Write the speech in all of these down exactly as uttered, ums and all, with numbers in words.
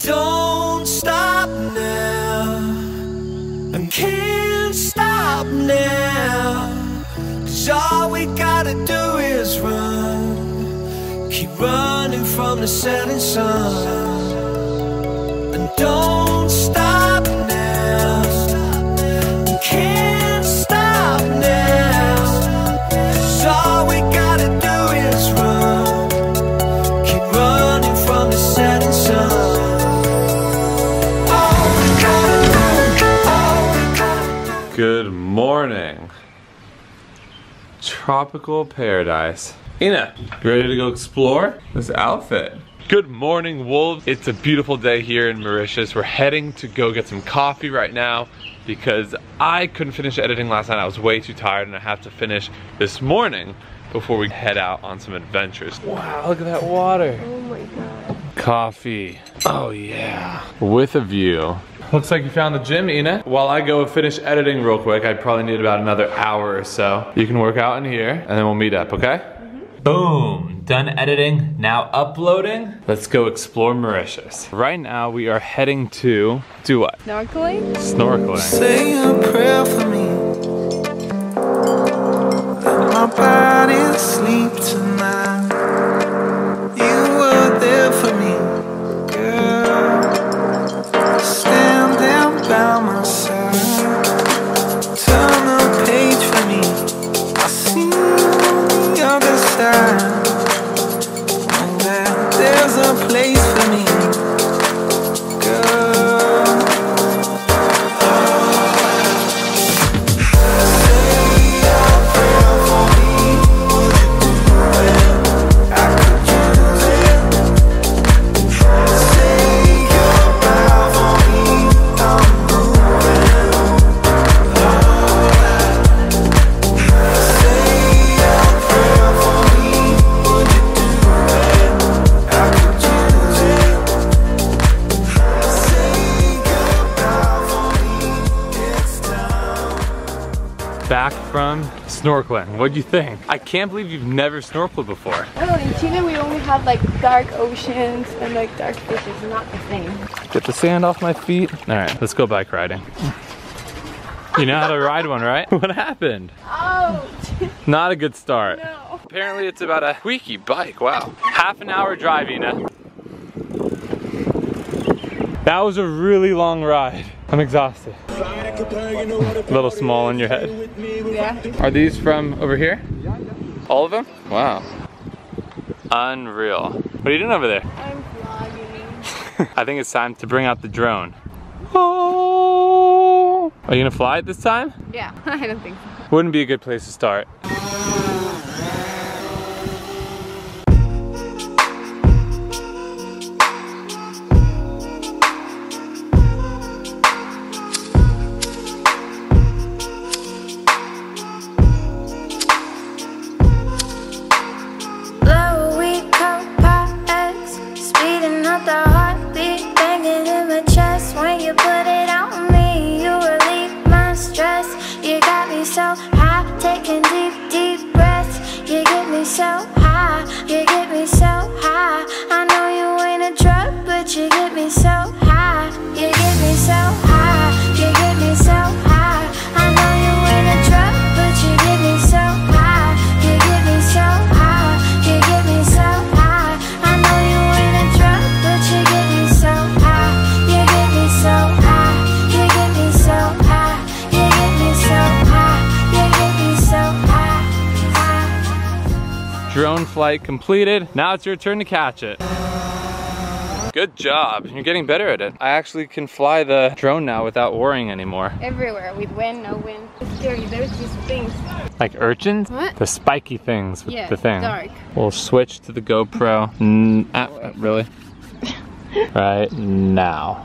don't stop now, I can't stop now, 'cause all we gotta do is run, keep running from the setting sun. And don't stop now, I can't stop now, 'cause all we gotta do is run, keep running from the setting sun. Good morning, tropical paradise. Ina, you ready to go explore this outfit? Good morning, Wolves. It's a beautiful day here in Mauritius. We're heading to go get some coffee right now because I couldn't finish editing last night. I was way too tired and I have to finish this morning before we head out on some adventures. Wow, look at that water. Oh my God. Coffee. Oh yeah. With a view. Looks like you found the gym, Ina. While I go finish editing real quick, I probably need about another hour or so. You can work out in here, and then we'll meet up, okay? Mm-hmm. Boom, done editing, now uploading. Let's go explore Mauritius. Right now, we are heading to do what? Snorkeling? Snorkeling. Say a prayer for me, let my body sleep tonight. You were there for me, girl. Stay by my side, turn the page for me, I see the other side, and that there's a place for me, girl. Say a prayer for me, I could use it. Say a prayer for me, I'm back from snorkeling. What'd you think? I can't believe you've never snorkeled before. Oh, in China we only have like dark oceans and like dark fishes, not the same. Get the sand off my feet. All right, let's go bike riding. You know how to ride one, right? What happened? Oh. Not a good start. No. Apparently it's about a squeaky bike, wow. Half an hour drive, Ina. That was a really long ride. I'm exhausted. A little small in your head. Yeah. Are these from over here? All of them? Wow. Unreal. What are you doing over there? I'm vlogging. I think it's time to bring out the drone. Oh! Are you gonna fly it this time? Yeah, I don't think so. Wouldn't be a good place to start. Drone flight completed. Now it's your turn to catch it. Good job, you're getting better at it. I actually can fly the drone now without worrying anymore. Everywhere, with wind, no wind. It's scary, there's these things. Like urchins? What? The spiky things with yeah, the thing. Dark. We'll switch to the GoPro. mm, ah, really? Right now.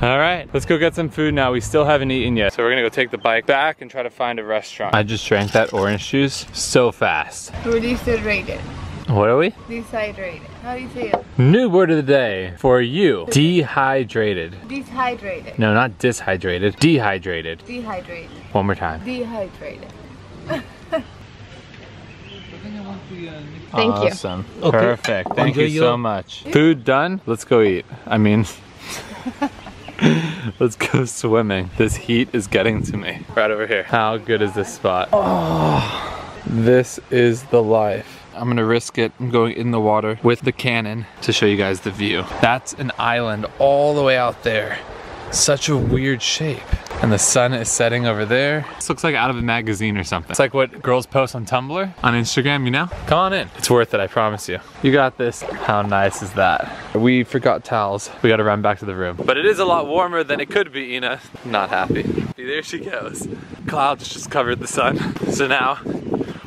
All right, let's go get some food now. We still haven't eaten yet. So we're gonna go take the bike back and try to find a restaurant. I just drank that orange juice so fast. We're dehydrated. What are we? Dehydrated. How do you say it? New word of the day for you. Dehydrated. Dehydrated. No, not dishydrated. Dehydrated. Dehydrated. One more time. Dehydrated. Thank awesome. you. Awesome. Okay. Perfect. Thank Enjoy you your... so much. Food done. Let's go eat. I mean, let's go swimming. This heat is getting to me. Right over here. How good is this spot? Oh, this is the life. I'm gonna risk it. I'm going in the water with the cannon to show you guys the view. That's an island all the way out there. Such a weird shape. And the sun is setting over there. This looks like out of a magazine or something. It's like what girls post on Tumblr, on Instagram, you know? Come on in. It's worth it, I promise you. You got this. How nice is that? We forgot towels. We gotta run back to the room. But it is a lot warmer than it could be, Ina. Not happy. There she goes. Clouds just covered the sun. So now,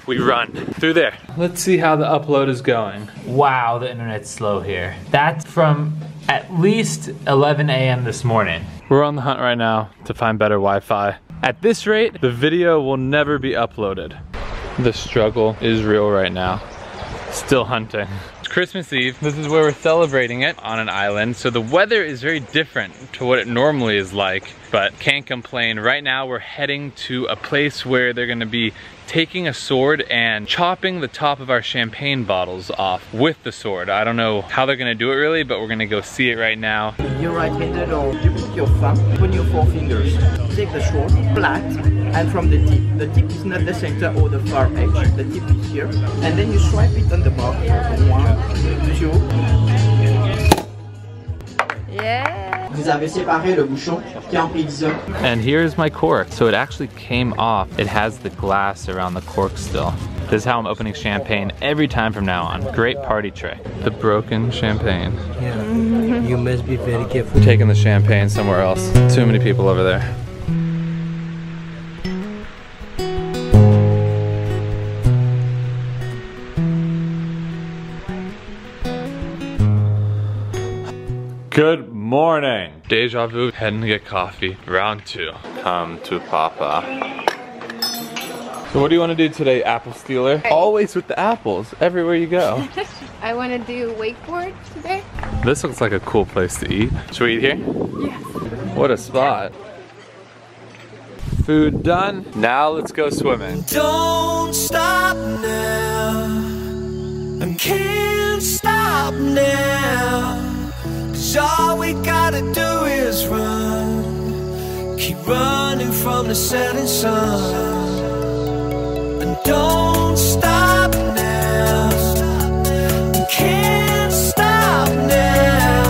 we run through there. Let's see how the upload is going. Wow, the internet's slow here. That's from at least eleven A M this morning. We're on the hunt right now to find better Wi-Fi. At this rate, the video will never be uploaded. The struggle is real right now. Still hunting. It's Christmas Eve. This is where we're celebrating it on an island. So the weather is very different to what it normally is like, but can't complain. Right now we're heading to a place where they're gonna be taking a sword and chopping the top of our champagne bottles off with the sword. I don't know how they're gonna do it really, but we're gonna go see it right now. You're right-handed, or you put your thumb on your four fingers. Take the sword, flat, and from the tip. The tip is not the center or the far edge. The tip is here, and then you swipe it on the mark. One, two. Yeah. And here's my cork. So it actually came off. It has the glass around the cork still. This is how I'm opening champagne every time from now on. Great party trick. The broken champagne. Yeah, you must be very careful. Taking the champagne somewhere else. Too many people over there. Good morning. Deja vu, heading to get coffee, round two. Come to Papa. So what do you want to do today, apple stealer? Right. Always with the apples, everywhere you go. I want to do wakeboard today. This looks like a cool place to eat. Should we eat here? Yes. What a spot. Food done, now let's go swimming. Don't stop now, I can't stop now. All we gotta do is run, keep running from the setting sun, and don't stop now, we can't stop now,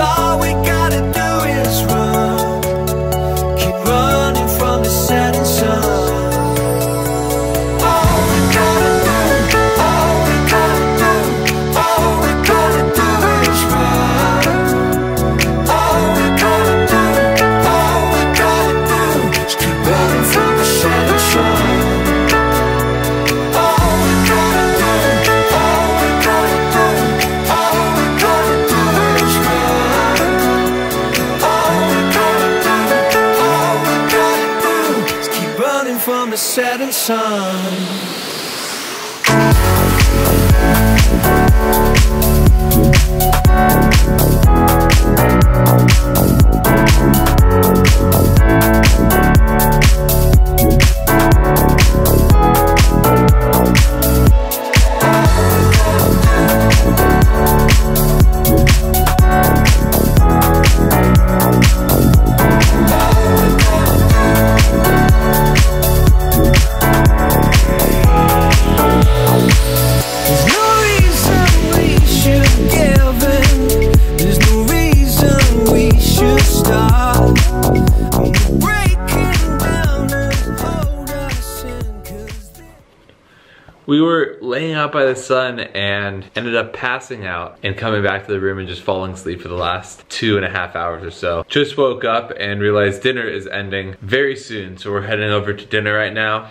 all we gotta do is run, keep running from the setting sun. Setting sun. We were laying out by the sun and ended up passing out and coming back to the room and just falling asleep for the last two and a half hours or so. Just woke up and realized dinner is ending very soon, so we're heading over to dinner right now.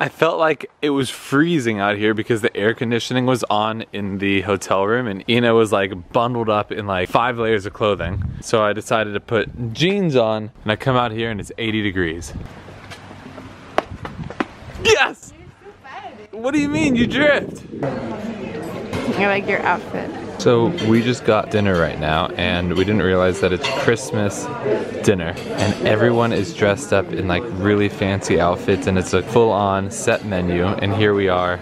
I felt like it was freezing out here because the air conditioning was on in the hotel room and Ina was like bundled up in like five layers of clothing. So I decided to put jeans on and I come out here and it's eighty degrees. Yes! What do you mean you drift? I like your outfit. So we just got dinner right now, and we didn't realize that it's Christmas dinner, and everyone is dressed up in like really fancy outfits, and it's a full-on set menu, and here we are.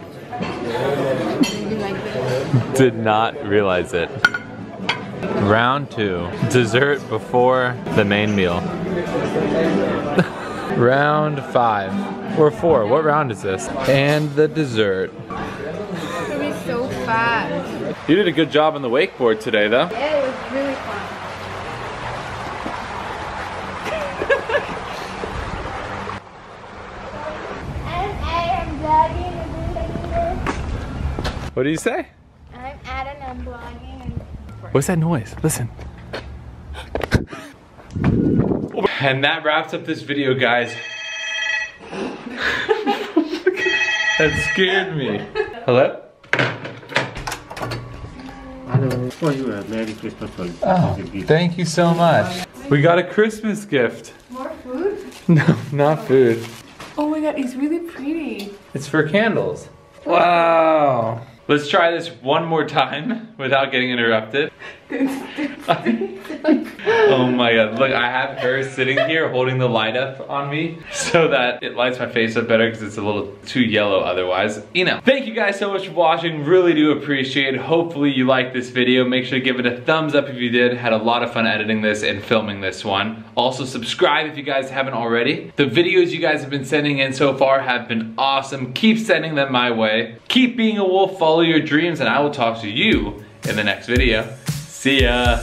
Did not realize it. Round two, dessert before the main meal. Round five, or four, what round is this? And the dessert. So fast. You did a good job on the wakeboard today, though. Yeah, it was really fun. I'm Adam blogging and vlogging. What did you say? I'm Adam and blogging and vlogging. What's that noise? Listen. And that wraps up this video, guys. That scared me. Hello? For you, a Merry Christmas for you. Oh, thank you so much. We got a Christmas gift. More food? No, not food. Oh my god, it's really pretty. It's for candles. Wow. Let's try this one more time without getting interrupted. Oh my god, look, I have her sitting here holding the light up on me so that it lights my face up better because it's a little too yellow otherwise. You know. Thank you guys so much for watching. Really do appreciate it. Hopefully you liked this video. Make sure to give it a thumbs up if you did. Had a lot of fun editing this and filming this one. Also subscribe if you guys haven't already. The videos you guys have been sending in so far have been awesome. Keep sending them my way. Keep being a wolf, follow your dreams, and I will talk to you in the next video. See ya.